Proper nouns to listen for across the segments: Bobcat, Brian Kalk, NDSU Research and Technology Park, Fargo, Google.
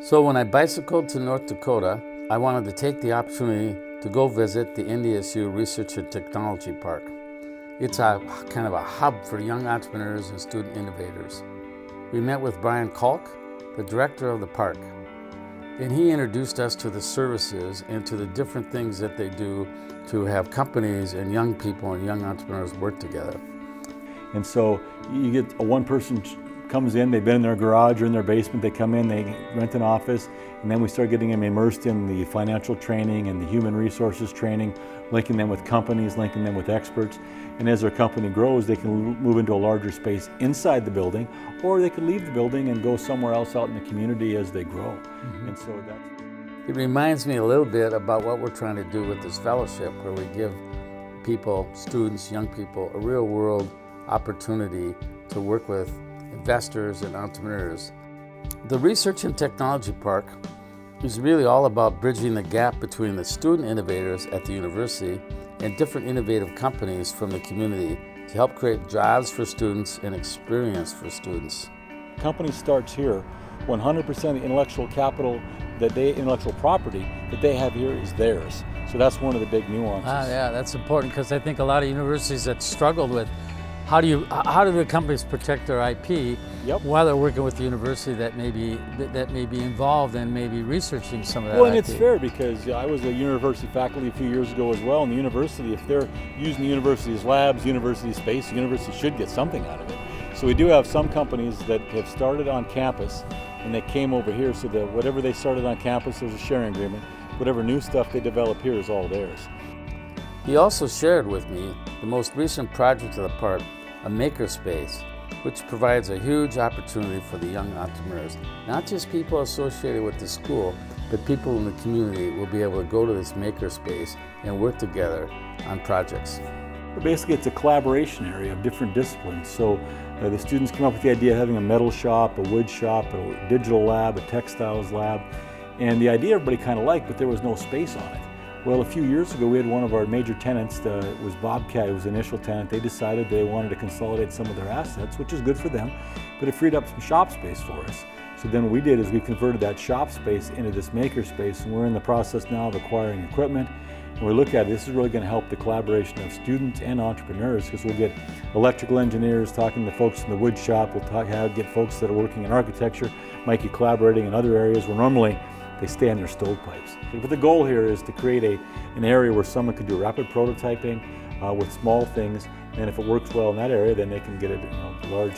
So when I bicycled to North Dakota, I wanted to take the opportunity to go visit the NDSU Research and Technology Park. It's a kind of a hub for young entrepreneurs and student innovators. We met with Brian Kalk, the director of the park, and he introduced us to the services and to the different things that they do to have companies and young people and young entrepreneurs work together. And so you get one person comes in, they've been in their garage or in their basement, they come in, they rent an office, and then we start getting them immersed in the financial training and the human resources training, linking them with companies, linking them with experts. And as their company grows, they can move into a larger space inside the building, or they can leave the building and go somewhere else out in the community as they grow. Mm-hmm. And so that's... It reminds me a little bit about what we're trying to do with this fellowship, where we give people, students, young people, a real world opportunity to work with investors and entrepreneurs. The Research and Technology Park is really all about bridging the gap between the student innovators at the university and different innovative companies from the community to help create jobs for students and experience for students. The company starts here. 100% of the intellectual capital, intellectual property that they have here is theirs. So that's one of the big nuances. Yeah, that's important, because I think a lot of universities that struggled with how do the companies protect their IP, yep, while they're working with the university that may be involved and maybe researching some of that? Well, and IP. It's fair, because I was a university faculty a few years ago as well, and the university, if they're using the university's labs, university space, the university should get something out of it. So we do have some companies that have started on campus and they came over here, so that whatever they started on campus, there's a sharing agreement. Whatever new stuff they develop here is all theirs. He also shared with me the most recent project of the park, a makerspace, which provides a huge opportunity for the young entrepreneurs. Not just people associated with the school, but people in the community will be able to go to this makerspace and work together on projects. Basically, it's a collaboration area of different disciplines. So the students came up with the idea of having a metal shop, a wood shop, a digital lab, a textiles lab, and the idea everybody kind of liked, but there was no space on it. Well, a few years ago, we had one of our major tenants, it was Bobcat, it was the initial tenant. They decided they wanted to consolidate some of their assets, which is good for them, but it freed up some shop space for us. So then what we did is we converted that shop space into this maker space, and we're in the process now of acquiring equipment. And we look at it, this is really going to help the collaboration of students and entrepreneurs, because we'll get electrical engineers talking to folks in the wood shop, we'll get folks that are working in architecture, might be collaborating in other areas where normally they stay on their stovepipes. But the goal here is to create an area where someone could do rapid prototyping with small things, and if it works well in that area, then they can get a large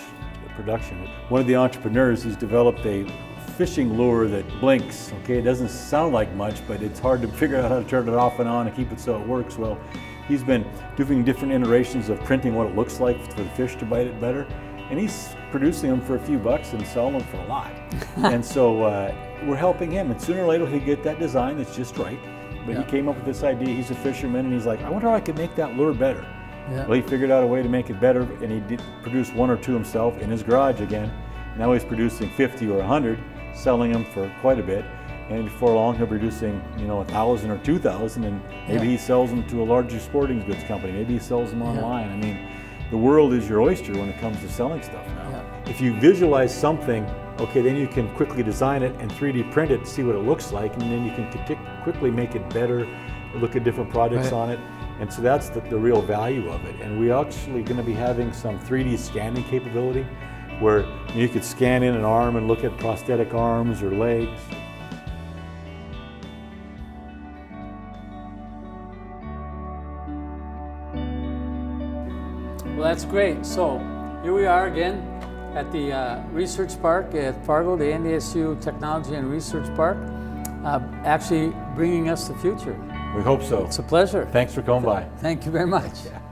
production. One of the entrepreneurs has developed a fishing lure that blinks. Okay, it doesn't sound like much, but it's hard to figure out how to turn it off and on and keep it so it works well. He's been doing different iterations of printing what it looks like for the fish to bite it better, and he's producing them for a few bucks and selling them for a lot. And so we're helping him, and sooner or later he'll get that design that's just right. But yeah, he came up with this idea. He's a fisherman, and he's like, I wonder how I could make that lure better. Yeah. Well, he figured out a way to make it better, and he did produce one or two himself in his garage again. Now he's producing 50 or 100, selling them for quite a bit, and before long he'll be producing 1,000 or 2,000, and maybe yeah, he sells them to a larger sporting goods company. Maybe he sells them online. Yeah. I mean, the world is your oyster when it comes to selling stuff now. Yeah. If you visualize something, okay, then you can quickly design it and 3D print it, see what it looks like, and then you can quickly make it better, look at different products right on it. And so that's the real value of it. And we're actually going to be having some 3D scanning capability where you could scan in an arm and look at prosthetic arms or legs. Well, that's great. So here we are again at the Research Park at Fargo, the NDSU Technology and Research Park, actually bringing us the future. We hope so. It's a pleasure. Thanks for coming by. Thank you very much. Yeah.